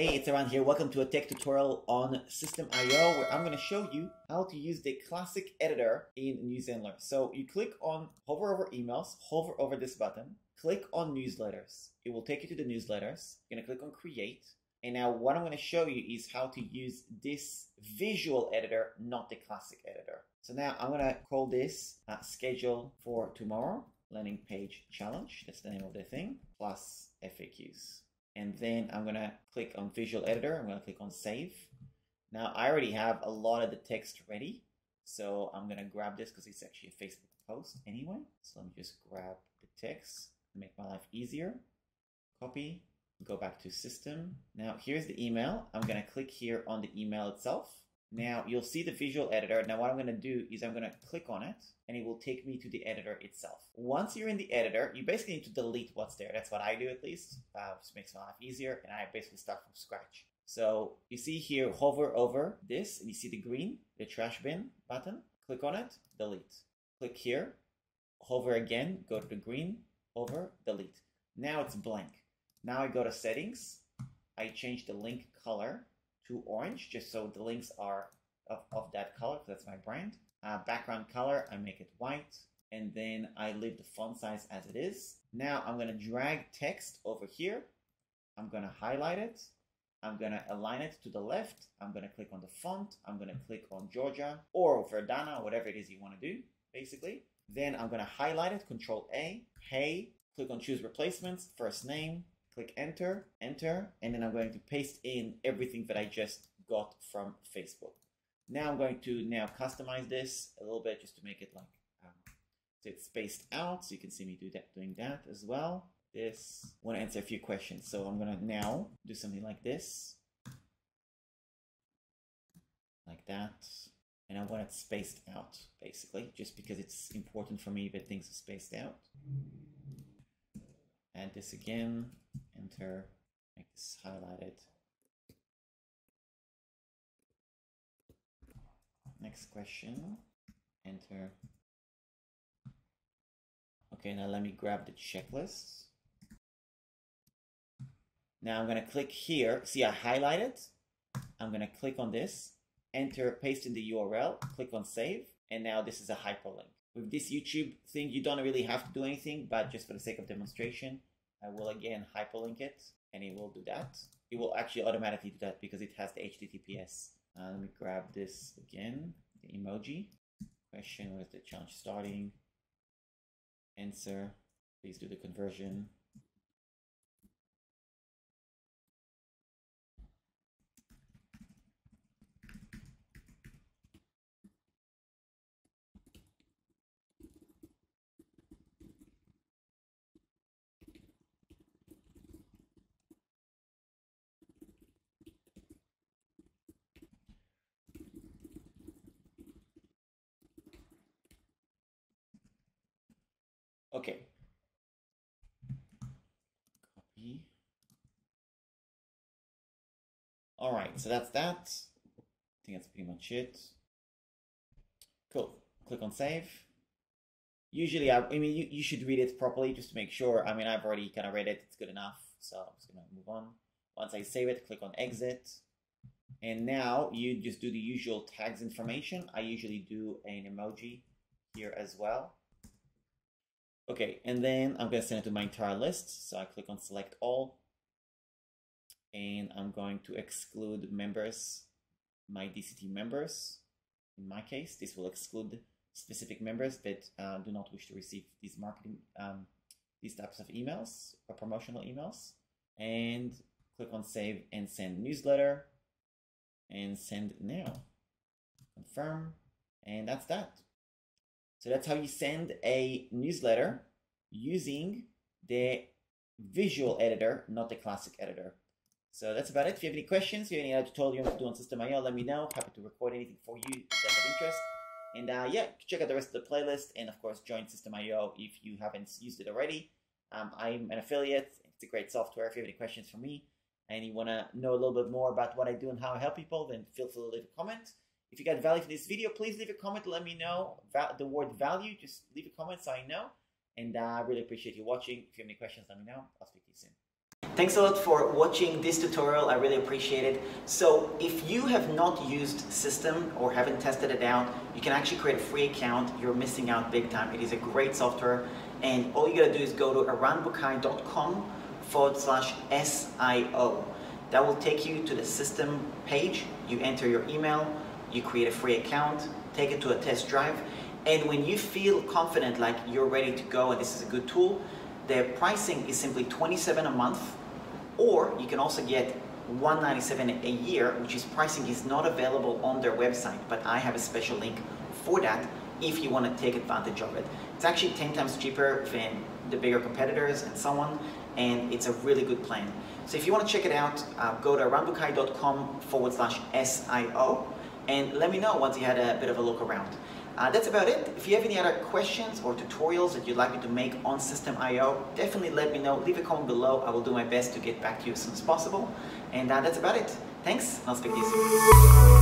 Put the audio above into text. Hey, it's Eran here. Welcome to a tech tutorial on Systeme.io, where I'm going to show you how to use the classic editor in NewsHandler. So you click on hover over emails, hover over this button, click on newsletters. It will take you to the newsletters. You're going to click on create. And now what I'm going to show you is how to use this visual editor, not the classic editor. So now I'm going to call this schedule for tomorrow, landing page challenge. That's the name of the thing, plus FAQs. And then I'm going to click on visual editor. I'm going to click on save. Now I already have a lot of the text ready. So I'm going to grab this because it's actually a Facebook post anyway. So let me just grab the text to make my life easier. Copy, go back to system. Now here's the email. I'm going to click here on the email itself. Now you'll see the visual editor. Now what I'm going to do is I'm going to click on it and it will take me to the editor itself. Once you're in the editor, you basically need to delete what's there. That's what I do at least. Just makes my life easier and I basically start from scratch. So you see here, hover over this and you see the green, the trash bin button. Click on it, delete. Click here, hover again, go to the green, hover, delete. Now it's blank. Now I go to settings. I change the link color to orange, just so the links are of that color, because that's my brand. Background color, I make it white, and then I leave the font size as it is. Now I'm gonna drag text over here. I'm gonna highlight it. I'm gonna align it to the left. I'm gonna click on the font. I'm gonna click on Georgia or Verdana, whatever it is you wanna do, basically. Then I'm gonna highlight it, Control A, hey, click on choose replacements, first name, click enter, enter, and then I'm going to paste in everything that I just got from Facebook. Now I'm going to customize this a little bit just to make it like, so it's spaced out. So you can see me doing that as well. This, I want to answer a few questions. So I'm going to now do something like this, like that. And I want it spaced out basically, just because it's important for me that things are spaced out. Add this again. Enter, make this highlighted. Next question, enter. Okay, now let me grab the checklist. Now I'm gonna click here, see I highlighted. I'm gonna click on this, enter, paste in the URL, click on save, and now this is a hyperlink. With this YouTube thing, you don't really have to do anything, but just for the sake of demonstration, I will again hyperlink it, and it will do that. It will actually automatically do that because it has the HTTPS. Let me grab this again, the emoji. Question, where's the challenge starting? Answer, please do the conversion. Okay, copy. All right, so that's that. I think that's pretty much it. Cool, click on save. Usually, I mean, you should read it properly just to make sure. I mean, I've already kind of read it, it's good enough. So I'm just gonna move on. Once I save it, click on exit. And now you just do the usual tags information. I usually do an emoji here as well. Okay, and then I'm going to send it to my entire list. So I click on select all. And I'm going to exclude members, my DCT members. In my case, this will exclude specific members that do not wish to receive these marketing, these types of emails or promotional emails. And click on save and send newsletter. And send now. Confirm. And that's that. So that's how you send a newsletter using the visual editor, not the classic editor. So that's about it. If you have any questions, if you have any other tutorial you want to do on Systeme.io, let me know. Happy to record anything for you if that's of interest. And yeah, check out the rest of the playlist. And of course, join Systeme.io if you haven't used it already. I'm an affiliate. It's a great software. If you have any questions for me and you want to know a little bit more about what I do and how I help people, then feel free to leave a comment. If you got value from this video, please leave a comment. Let me know the word value. Just leave a comment so I know. And I really appreciate you watching. If you have any questions, let me know. I'll speak to you soon. Thanks a lot for watching this tutorial, I really appreciate it. So if you have not used Systeme or haven't tested it out, you can actually create a free account. You're missing out big time. It is a great software, and all you gotta do is go to eranbucai.com/SIO. That will take you to the Systeme page. You enter your email, you create a free account, take it to a test drive, and when you feel confident like you're ready to go and this is a good tool, the pricing is simply $27 a month, or you can also get $197 a year, which is pricing is not available on their website, but I have a special link for that if you want to take advantage of it. It's actually 10 times cheaper than the bigger competitors and so on, and it's a really good plan. So if you want to check it out, go to eranbucai.com/SIO and let me know once you had a bit of a look around. That's about it. If you have any other questions or tutorials that you'd like me to make on Systeme.io, definitely let me know. Leave a comment below. I will do my best to get back to you as soon as possible. And that's about it. Thanks, and I'll speak to you soon.